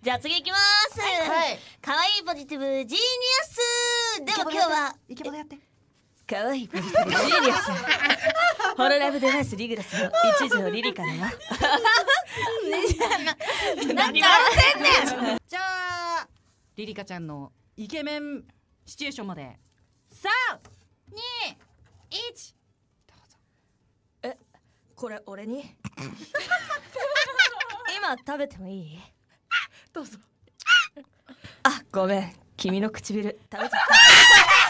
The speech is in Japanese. じゃあ次行きます。はい。可愛いポジティブジーニアス。でも今日はイケボでやって。可愛いポジティブジーニアス。ホロラブデバイスリグラスの一条リリカだわ。何言ってんねん。じゃあリリカちゃんのイケメンシチュエーションまで。3、2、1。どうぞ。え、これ俺に？今食べてもいい？どうぞ。あ、ごめん。君の唇食べちゃった。